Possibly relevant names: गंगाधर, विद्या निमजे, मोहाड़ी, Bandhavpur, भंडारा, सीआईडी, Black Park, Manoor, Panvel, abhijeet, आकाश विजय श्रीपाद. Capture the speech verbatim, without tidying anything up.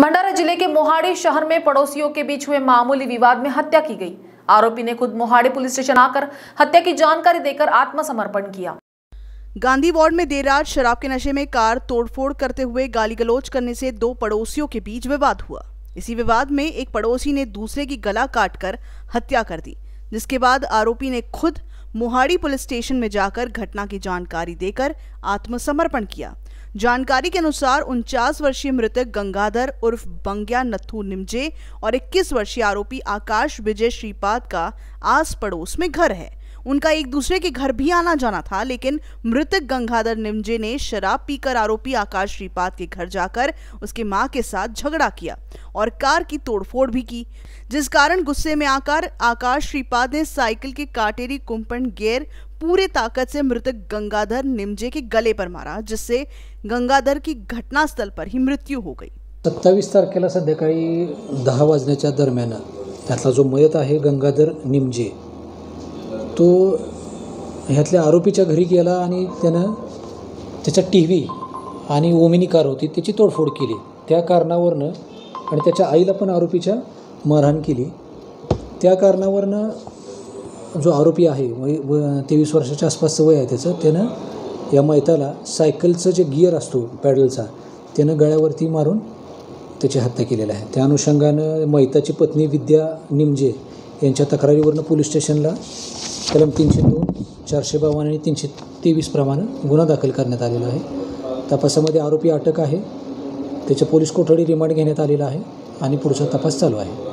भंडारा जिले के मोहाड़ी शहर में पड़ोसियों के बीच हुए मामूली विवाद में हत्या की गई। आरोपी ने खुद मोहाड़ी पुलिस स्टेशन आकर हत्या की जानकारी देकर आत्मसमर्पण किया। गांधी वार्ड में देर रात शराब के नशे में कार तोड़फोड़ करते हुए गाली गलौज करने से दो पड़ोसियों के बीच विवाद हुआ। इसी विवाद में एक पड़ोसी ने दूसरे की गला काटकर हत्या कर दी, जिसके बाद आरोपी ने खुद मोहाड़ी पुलिस स्टेशन में जाकर घटना की जानकारी देकर आत्मसमर्पण किया। जानकारी के अनुसार उनचास वर्षीय मृतक गंगाधर उर्फ बंग्या नथू निमजे और इक्कीस वर्षीय आरोपी आकाश विजय श्रीपाद का आस पड़ोस में घर है। उनका एक दूसरे के घर भी आना जाना था, लेकिन मृतक गंगाधर निमजे ने शराब पीकर आरोपी आकाश श्रीपाद के घर जाकर उसके मां के साथ झगड़ा किया और कार की तोड़फोड़ भी की, जिस कारण गुस्से में आकर आकाश श्रीपाद ने साइकिल के काटेरी कुंपण गेयर पूरे ताकत से मृतक गंगाधर निमजे के गले पर मारा, जिससे गंगाधर की घटनास्थल पर ही मृत्यु हो गई। सत्तावीस तारखेला संध्याकाळी दहा वाजण्याच्या दरम्यान त्यातला जो मयत आहे गंगाधर निमजे, तो ह्यातल्या आरोपीच्या घरी गेला आणि त्यानं त्याचा टी व्ही आणि ओमिनी कार होती त्याची तोडफोड केली। त्या कारणावरनं आणि त्याच्या आईला पण आरोपीच्या मारहाण केली। त्या कारणावरनं जो आरोपी आहे वय तेवीस वर्षाच्या आसपासचं वय आहे त्याचं, त्यानं या मैताला सायकलचं जे गिअर असतो पॅडलचा त्यानं गळ्यावरती मारून त्याची हत्या केलेली आहे। त्या अनुषंगानं मैताची पत्नी विद्या निमजे यांच्या तक्रारीवरनं पोलीस स्टेशनला कलम तीनशे दोन चारशे बावन आणि तीनशे तेवीस प्रमाणे गुन्हा दाखल करण्यात आलेला आहे। तपासामध्ये आरोपी अटक आहे, त्याच्या पोलीस कोठडी रिमांड घेण्यात आलेला आहे आणि पुढचा तपास चालू आहे।